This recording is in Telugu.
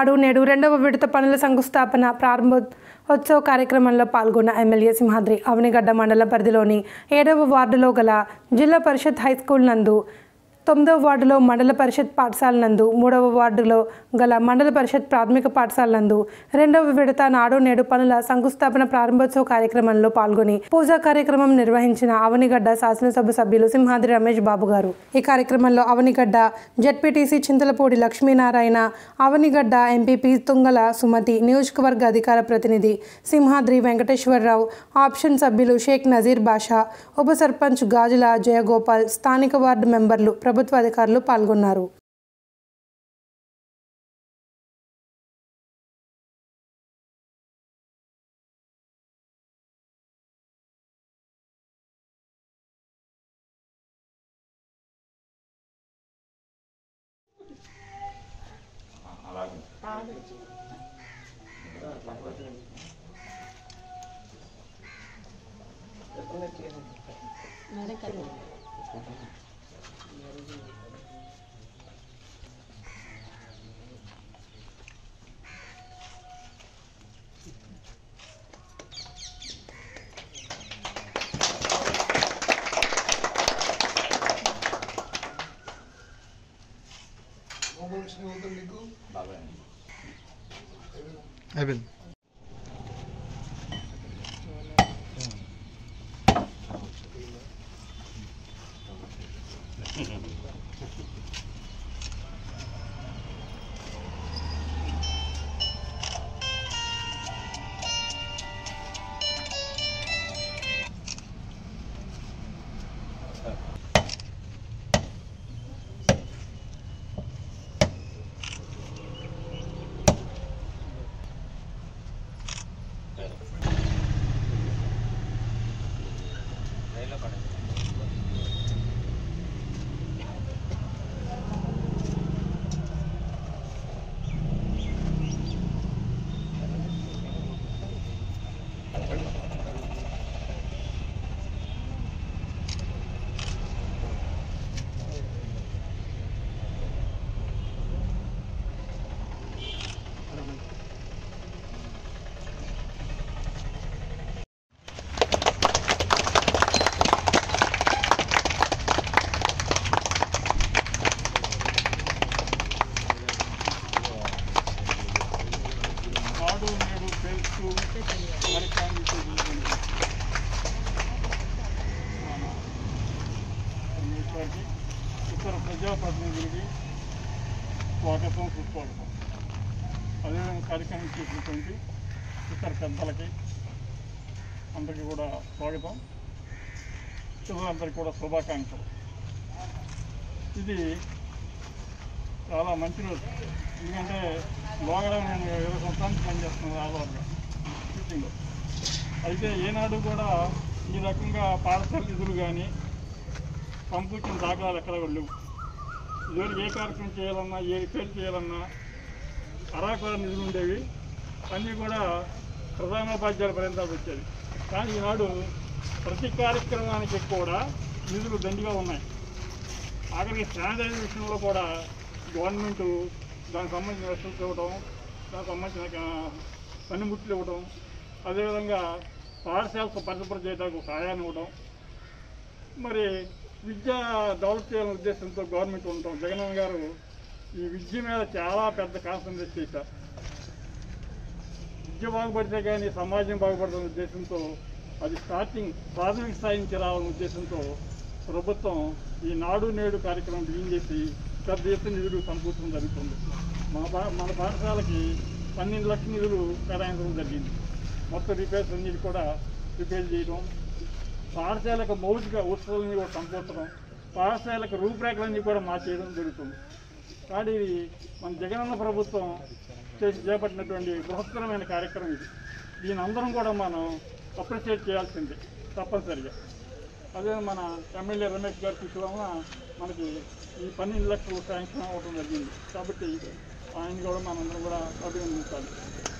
నాడు నేడు రెండవ విడత పనుల శంకుస్థాపన ప్రారంభోత్సవ కార్యక్రమంలో పాల్గొన్న ఎమ్మెల్యే సింహాద్రి అవనిగడ్డ మండల పరిధిలోని 7వ వార్డులో గల జిల్లా పరిషత్ హైస్కూల్ నందు, 9వ వార్డులో మండల పరిషత్ పాఠశాల నందు, 3వ వార్డులో గల మండల పరిషత్ ప్రాథమిక పాఠశాల నందు రెండవ విడత నాడు నేడు పనుల శంకుస్థాపన ప్రారంభోత్సవ కార్యక్రమంలో పాల్గొని పూజా కార్యక్రమం నిర్వహించిన అవనిగడ్డ శాసనసభ సభ్యులు సింహాద్రి రమేష్ బాబు గారు. ఈ కార్యక్రమంలో అవనిగడ్డ జెడ్పీటీసీ చింతలపూడి లక్ష్మీ నారాయణ, అవనిగడ్డ ఎంపీపీ తుంగల సుమతి, నియోజకవర్గ అధికార ప్రతినిధి సింహాద్రి వెంకటేశ్వరావు, ఆప్షన్ సభ్యులు షేక్ నజీర్ బాషా, ఉప సర్పంచ్ గాజుల జయగోపాల్, స్థానిక వార్డు మెంబర్లు, ప్రభుత్వ అధికారులు పాల్గొన్నారు. ఇతర ప్రజాప్రతినిధులకి స్వాగతం సుస్వాగతం. అదేవిధంగా కార్యక్రమం చేసినటువంటి ఇతర పెద్దలకి అందరికీ కూడా స్వాగతం. పిల్లలందరికీ కూడా శుభాకాంక్షలు. ఇది చాలా మంచి రోజు, ఎందుకంటే లోగడ నేను 20 సంవత్సరానికి పనిచేస్తున్నాను ఆధారంగా టీచింగ్లో. అయితే ఏనాడు కూడా ఈ రకంగా పాఠశాల నిధులు కానీ పంపించిన దాఖలాలు ఎక్కడ లేవు. ఈరోజు ఏ కార్యక్రమం చేయాలన్నా, ఏ రిపేర్ చేయాలన్నా అరాకర నిధులు ఉండేవి. అన్నీ కూడా ప్రధానోపాధ్యాయుల పర్యంతాలు వచ్చేది. కానీ ఈనాడు ప్రతి కార్యక్రమానికి కూడా నిధులు దండిగా ఉన్నాయి. ఆఖరికి శానిటైజర్ విషయంలో కూడా గవర్నమెంట్ దానికి సంబంధించిన వసతులు ఇవ్వడం, దానికి సంబంధించిన పనిముట్లు ఇవ్వడం, అదేవిధంగా పాఠశాలకు పరిశుభ్రం చేయడానికి సహాయాన్ని ఇవ్వడం, మరి విద్య డెవలప్ చేయాలనే ఉద్దేశంతో గవర్నమెంట్ ఉండటం, జగన్ గారు ఈ విద్య మీద చాలా పెద్ద కాన్సన్ట్రేట్ చేశారు. విద్య బాగుపడితే కానీ సమాజం బాగుపడుతున్న ఉద్దేశంతో, అది ప్రాథమిక స్థాయి నుంచి రావాలనే ఉద్దేశంతో ప్రభుత్వం ఈ నాడు నేడు కార్యక్రమం బిగిన్ చేసి పెద్ద ఎత్తున నిధులు సమకూర్చడం జరుగుతుంది. మన పాఠశాలకి 12 లక్షల నిధులు కేటాయించడం జరిగింది. మొత్తం రిపేర్స్ అన్నిటి కూడా రిపేర్ చేయడం, పాఠశాలకు మౌలిక వసతులన్నీ కూడా సమకూర్చడం, పాఠశాలకు రూపురేఖలన్నీ కూడా మార్చేయడం జరుగుతుంది. కానీ ఇది మన జగనన్న ప్రభుత్వం చేసి చేపట్టినటువంటి బృహత్తరమైన కార్యక్రమం ఇది. దీని అందరం కూడా మనం అప్రిషియేట్ చేయాల్సిందే తప్పనిసరిగా. అదే మన ఎమ్మెల్యే రమేష్ గారి కృషి వలన మనకి ఈ 12 లక్షలు శాంక్షన్ అవ్వడం జరిగింది. కాబట్టి ఆయన కూడా మనందరం కూడా అభినందించాలి.